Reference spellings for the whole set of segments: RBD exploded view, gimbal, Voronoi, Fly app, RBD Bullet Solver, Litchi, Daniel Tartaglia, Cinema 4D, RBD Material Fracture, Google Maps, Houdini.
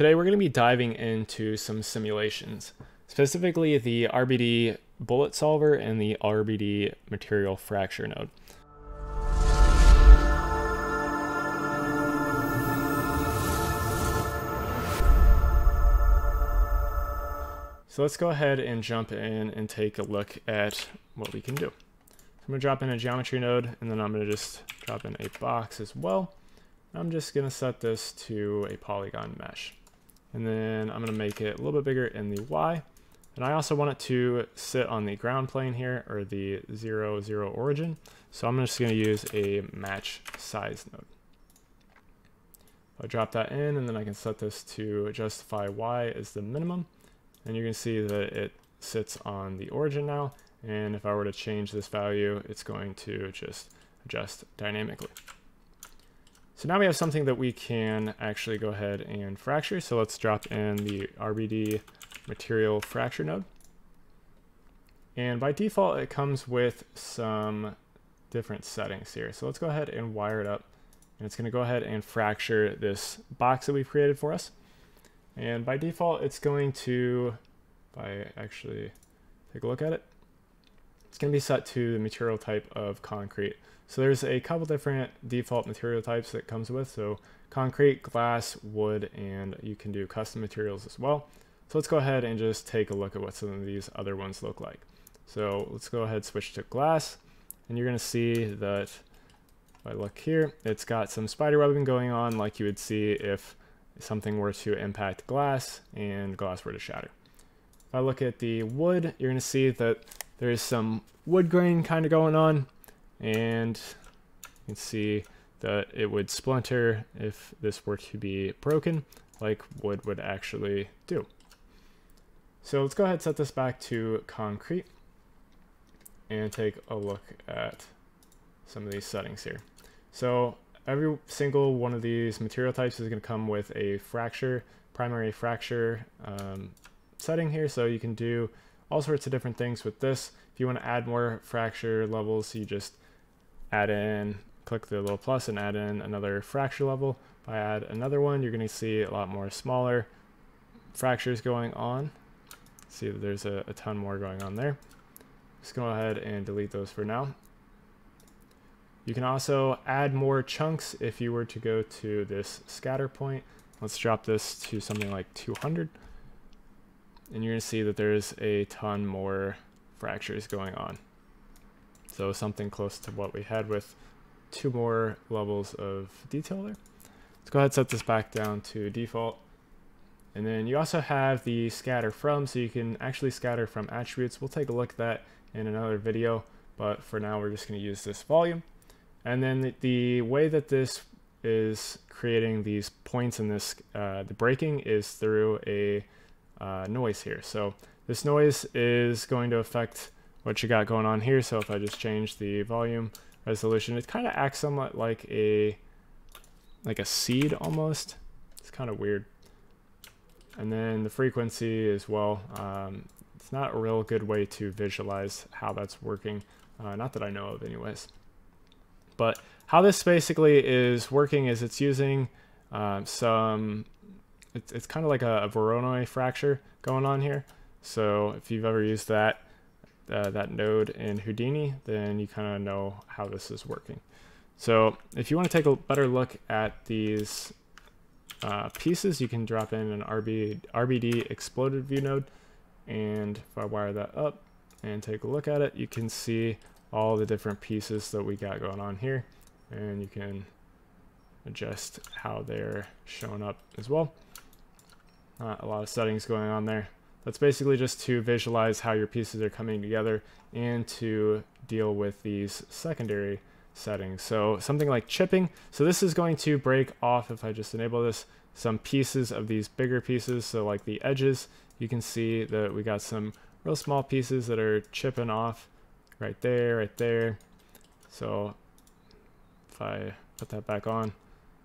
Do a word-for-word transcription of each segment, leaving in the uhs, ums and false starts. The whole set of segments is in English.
Today we're going to be diving into some simulations, specifically the R B D Bullet Solver and the R B D Material Fracture node. So let's go ahead and jump in and take a look at what we can do. I'm going to drop in a geometry node, and then I'm going to just drop in a box as well. I'm just going to set this to a polygon mesh. And then I'm going to make it a little bit bigger in the Y. And I also want it to sit on the ground plane here, or the zero, zero origin. So I'm just going to use a match size node. I'll drop that in, and then I can set this to justify Y as the minimum. And you can see that it sits on the origin now. And if I were to change this value, it's going to just adjust dynamically. So now we have something that we can actually go ahead and fracture. So let's drop in the R B D material fracture node. And by default, it comes with some different settings here. So let's go ahead and wire it up. And it's going to go ahead and fracture this box that we've created for us. And by default, it's going to, if I actually take a look at it, it's going to be set to the material type of concrete. So there's a couple different default material types that comes with. So concrete, glass, wood, and you can do custom materials as well. So let's go ahead and just take a look at what some of these other ones look like. So let's go ahead and switch to glass. And you're going to see that if I look here, it's got some spider webbing going on like you would see if something were to impact glass and glass were to shatter. If I look at the wood, you're going to see that there is some wood grain kind of going on. And you can see that it would splinter if this were to be broken, like wood would actually do. So let's go ahead and set this back to concrete and take a look at some of these settings here. So every single one of these material types is going to come with a fracture, primary fracture um, setting here. So you can do all sorts of different things with this. If you want to add more fracture levels, you just add in, click the little plus and add in another fracture level. If I add another one, you're going to see a lot more smaller fractures going on. See that there's a, a ton more going on there. Just go ahead and delete those for now. You can also add more chunks if you were to go to this scatter point. Let's drop this to something like two hundred. And you're going to see that there's a ton more fractures going on. So something close to what we had with two more levels of detail there. Let's go ahead and set this back down to default. And then you also have the scatter from, so you can actually scatter from attributes. We'll take a look at that in another video, but for now we're just going to use this volume. And then the, the way that this is creating these points in this, uh, the breaking is through a uh, noise here. So this noise is going to affect what you got going on here. So if I just change the volume resolution, it kind of acts somewhat like a, like a seed almost. It's kind of weird. And then the frequency as well. Um, it's not a real good way to visualize how that's working. Uh, not that I know of anyways. But how this basically is working is it's using um, some, it's, it's kind of like a, a Voronoi fracture going on here. So if you've ever used that, uh, that node in Houdini, then you kind of know how this is working. So if you want to take a better look at these uh, pieces, you can drop in an R B D exploded view node. And if I wire that up and take a look at it, you can see all the different pieces that we got going on here. And you can adjust how they're showing up as well. Not a lot of settings going on there. That's basically just to visualize how your pieces are coming together and to deal with these secondary settings. So something like chipping. So this is going to break off, if I just enable this, some pieces of these bigger pieces. So like the edges, you can see that we got some real small pieces that are chipping off right there, right there. So if I put that back on, you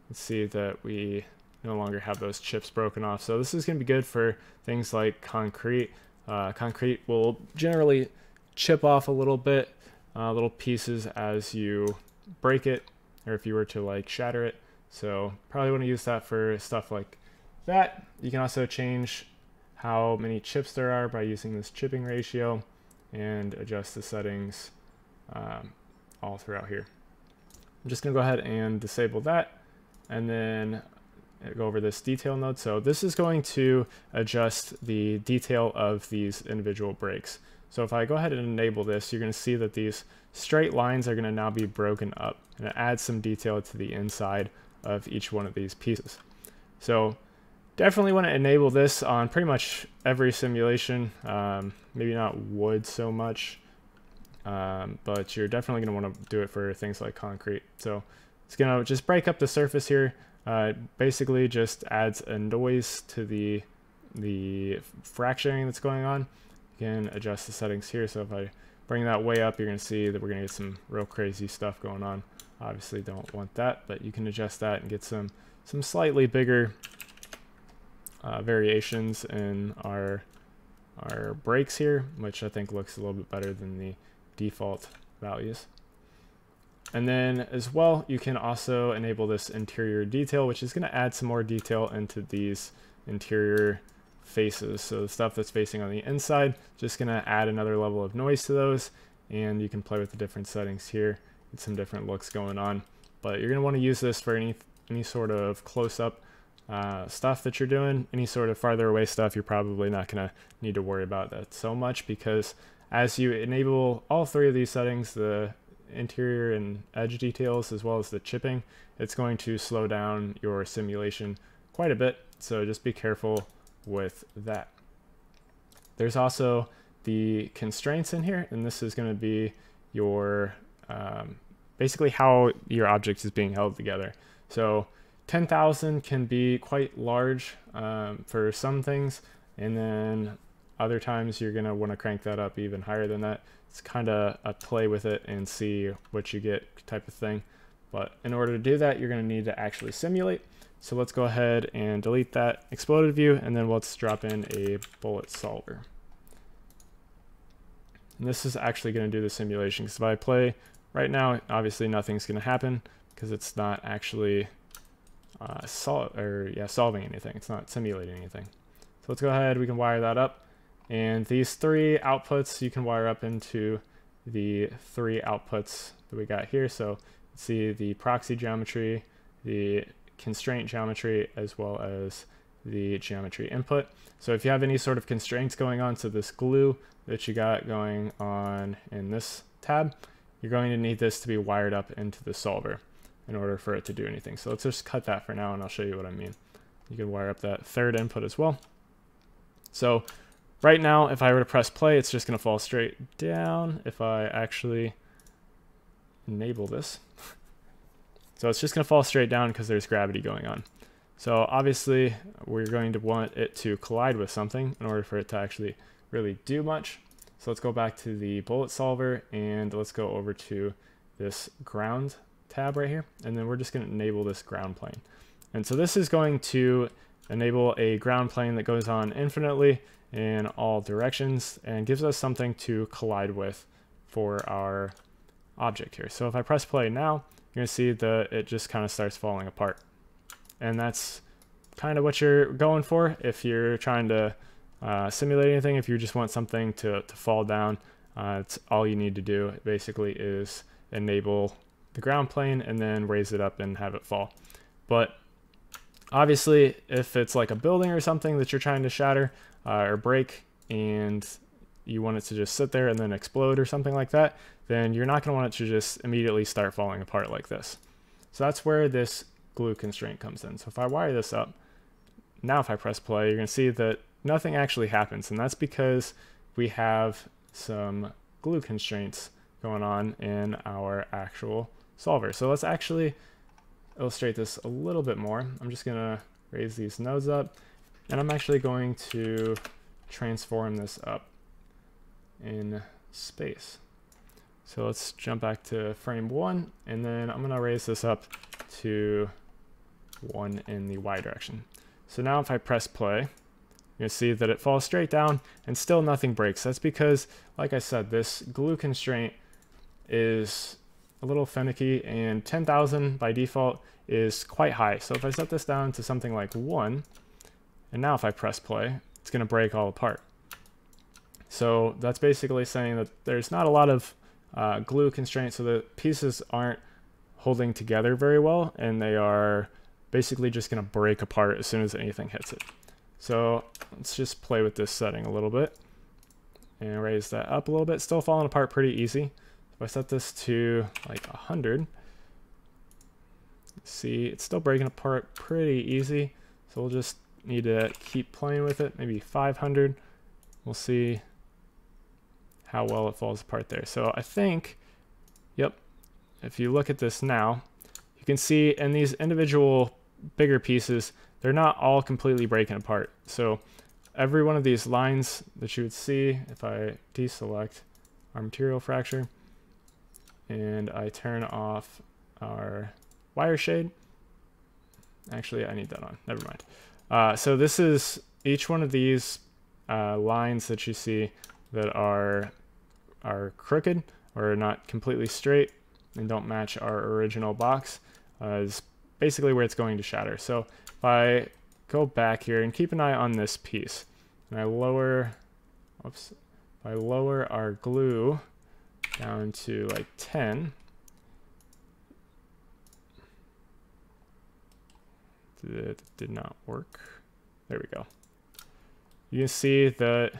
can see that we no longer have those chips broken off. So this is going to be good for things like concrete. Uh, concrete will generally chip off a little bit, uh, little pieces as you break it, or if you were to like shatter it. So probably want to use that for stuff like that. You can also change how many chips there are by using this chipping ratio and adjust the settings um, all throughout here. I'm just gonna go ahead and disable that and then go over this detail node. So this is going to adjust the detail of these individual breaks. So if I go ahead and enable this, you're gonna see that these straight lines are gonna now be broken up, and it adds some detail to the inside of each one of these pieces. So definitely want to enable this on pretty much every simulation, um, maybe not wood so much, um, but you're definitely going to want to do it for things like concrete. So it's going to just break up the surface here, uh, basically just adds a noise to the, the fracturing that's going on. You can adjust the settings here, so if I bring that way up, you're going to see that we're going to get some real crazy stuff going on. Obviously don't want that, but you can adjust that and get some, some slightly bigger Uh, variations in our our breaks here, which I think looks a little bit better than the default values. And then as well, you can also enable this interior detail, which is going to add some more detail into these interior faces. So the stuff that's facing on the inside, just going to add another level of noise to those, and you can play with the different settings here, get some different looks going on. But you're going to want to use this for any any sort of close-up Uh, stuff that you're doing. Any sort of farther away stuff, you're probably not going to need to worry about that so much, because as you enable all three of these settings, the interior and edge details, as well as the chipping, it's going to slow down your simulation quite a bit. So just be careful with that. There's also the constraints in here, and this is going to be your um, basically how your object is being held together. So ten thousand can be quite large um, for some things, and then other times you're going to want to crank that up even higher than that. It's kind of a play with it and see what you get type of thing. But in order to do that, you're going to need to actually simulate. So let's go ahead and delete that exploded view, and then let's drop in a bullet solver. And this is actually going to do the simulation, because if I play right now, obviously nothing's going to happen because it's not actually Uh, sol or yeah, solving anything. It's not simulating anything. So let's go ahead, we can wire that up. And these three outputs, you can wire up into the three outputs that we got here. So see the proxy geometry, the constraint geometry, as well as the geometry input. So if you have any sort of constraints going on, so this glue that you got going on in this tab, you're going to need this to be wired up into the solver in order for it to do anything. So let's just cut that for now, and I'll show you what I mean. You can wire up that third input as well. So right now, if I were to press play, it's just gonna fall straight down. If I actually enable this, so it's just gonna fall straight down because there's gravity going on. So obviously we're going to want it to collide with something in order for it to actually really do much. So let's go back to the bullet solver, and let's go over to this ground tab right here, and then we're just going to enable this ground plane. And so this is going to enable a ground plane that goes on infinitely in all directions and gives us something to collide with for our object here. So if I press play now, you're going to see that it just kind of starts falling apart. And that's kind of what you're going for if you're trying to uh, simulate anything. If you just want something to, to fall down, uh, it's all you need to do basically is enable the ground plane and then raise it up and have it fall. But obviously if it's like a building or something that you're trying to shatter uh, or break, and you want it to just sit there and then explode or something like that, then you're not gonna want it to just immediately start falling apart like this. So that's where this glue constraint comes in. So if I wire this up, now if I press play, you're gonna see that nothing actually happens, and that's because we have some glue constraints going on in our actual solver. So let's actually illustrate this a little bit more. I'm just gonna raise these nodes up, and I'm actually going to transform this up in space. So let's jump back to frame one, and then I'm gonna raise this up to one in the Y direction. So now if I press play, you'll see that it falls straight down and still nothing breaks. That's because, like I said, this glue constraint is a little finicky, and ten thousand by default is quite high. So if I set this down to something like one, And now if I press play, it's going to break all apart. So that's basically saying that there's not a lot of uh, glue constraints, so the pieces aren't holding together very well, and they are basically just going to break apart as soon as anything hits it. So let's just play with this setting a little bit and raise that up a little bit. Still falling apart pretty easy. If I set this to like one hundred, see, it's still breaking apart pretty easy. So we'll just need to keep playing with it. Maybe five hundred. We'll see how well it falls apart there. So I think, yep, if you look at this now, you can see in these individual bigger pieces, they're not all completely breaking apart. So every one of these lines that you would see, if I deselect our material fracture and I turn off our wire shade, actually I need that on, never mind. Uh, so this is each one of these uh, lines that you see that are, are crooked or not completely straight and don't match our original box uh, is basically where it's going to shatter. So if I go back here and keep an eye on this piece, and I lower, oops, if I lower our glue down to like ten, it did not work. There we go. You can see that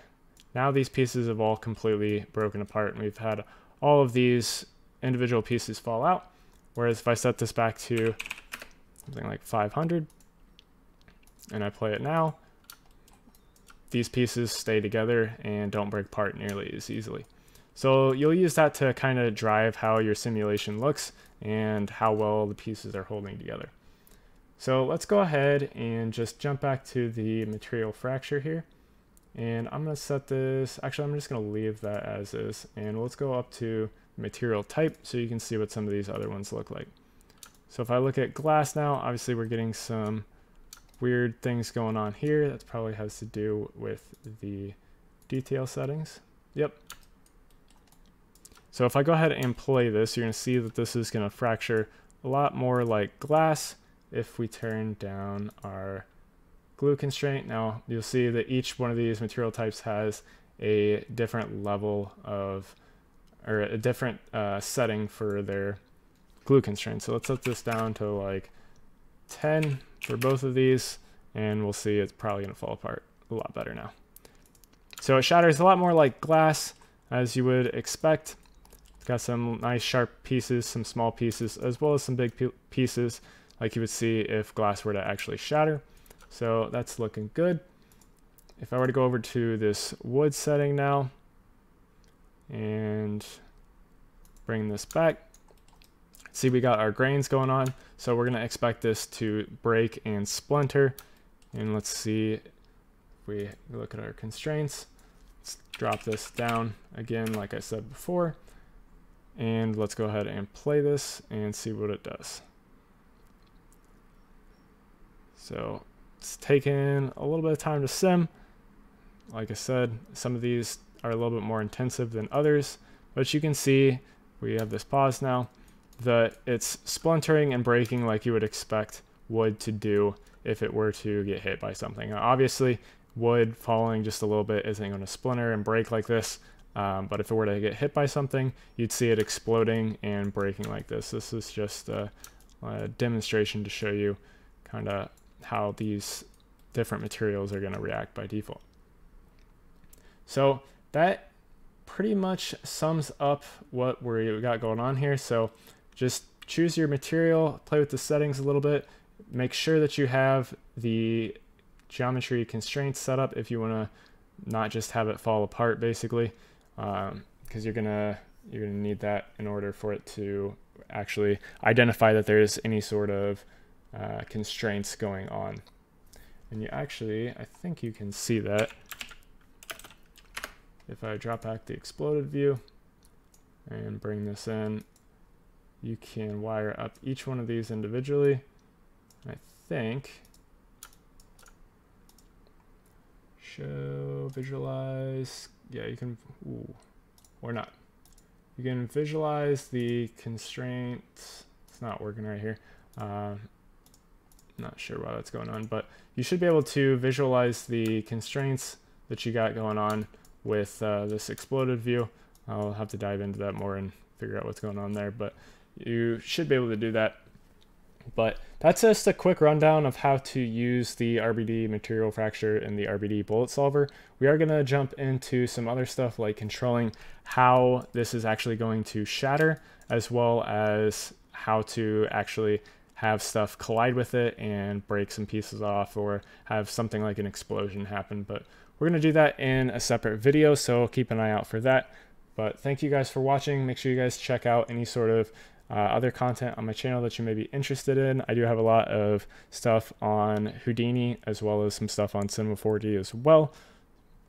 now these pieces have all completely broken apart, and we've had all of these individual pieces fall out. Whereas if I set this back to something like five hundred, and I play it now, these pieces stay together and don't break apart nearly as easily. So you'll use that to kind of drive how your simulation looks and how well the pieces are holding together. So let's go ahead and just jump back to the material fracture here. And I'm going to set this, actually I'm just going to leave that as is. And let's go up to material type so you can see what some of these other ones look like. So if I look at glass now, obviously we're getting some weird things going on here. That probably has to do with the detail settings. Yep. So if I go ahead and play this, you're going to see that this is going to fracture a lot more like glass if we turn down our glue constraint. Now you'll see that each one of these material types has a different level of, or a different uh, setting for their glue constraint. So let's set this down to like ten for both of these, and we'll see it's probably gonna fall apart a lot better now. So it shatters a lot more like glass, as you would expect. It's got some nice sharp pieces, some small pieces, as well as some big pieces, like you would see if glass were to actually shatter. So that's looking good. If I were to go over to this wood setting now and bring this back, see we got our grains going on. So we're gonna expect this to break and splinter. And let's see if we look at our constraints. Let's drop this down again, like I said before. And let's go ahead and play this and see what it does. So it's taken a little bit of time to sim. Like I said, some of these are a little bit more intensive than others, but you can see we have this pause now that it's splintering and breaking like you would expect wood to do if it were to get hit by something. Now, obviously wood falling just a little bit isn't going to splinter and break like this, um, but if it were to get hit by something, you'd see it exploding and breaking like this. This is just a, a demonstration to show you kind of how these different materials are going to react by default. So that pretty much sums up what we got going on here. So just choose your material, play with the settings a little bit, make sure that you have the geometry constraints set up if you want to not just have it fall apart basically, because um, you're gonna you're gonna need that in order for it to actually identify that there's any sort of Uh, constraints going on. And you actually, I think you can see that if I drop back the exploded view and bring this in, you can wire up each one of these individually. I think show visualize, yeah, you can, ooh, or not, you can visualize the constraints. It's not working right here. uh, Not sure why that's going on, but you should be able to visualize the constraints that you got going on with uh, this exploded view. I'll have to dive into that more and figure out what's going on there, but you should be able to do that. But that's just a quick rundown of how to use the R B D Material Fracture and the R B D Bullet Solver. We are going to jump into some other stuff like controlling how this is actually going to shatter, as well as how to actually have stuff collide with it and break some pieces off or have something like an explosion happen. But we're going to do that in a separate video, so keep an eye out for that. But thank you guys for watching. Make sure you guys check out any sort of Uh, other content on my channel that you may be interested in. I do have a lot of stuff on Houdini as well as some stuff on Cinema four D as well,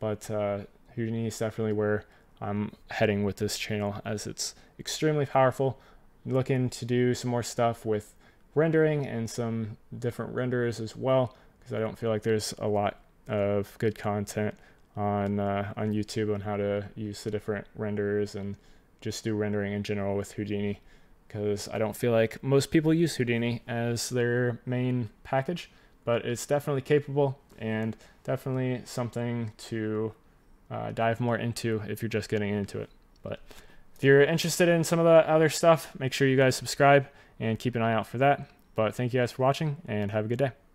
but uh, Houdini is definitely where I'm heading with this channel, as it's extremely powerful. I'm looking to do some more stuff with rendering and some different renderers as well, because I don't feel like there's a lot of good content on uh, on YouTube on how to use the different renderers and just do rendering in general with Houdini, because I don't feel like most people use Houdini as their main package, but it's definitely capable and definitely something to uh, dive more into if you're just getting into it. But if you're interested in some of the other stuff, make sure you guys subscribe and keep an eye out for that. But thank you guys for watching, and have a good day.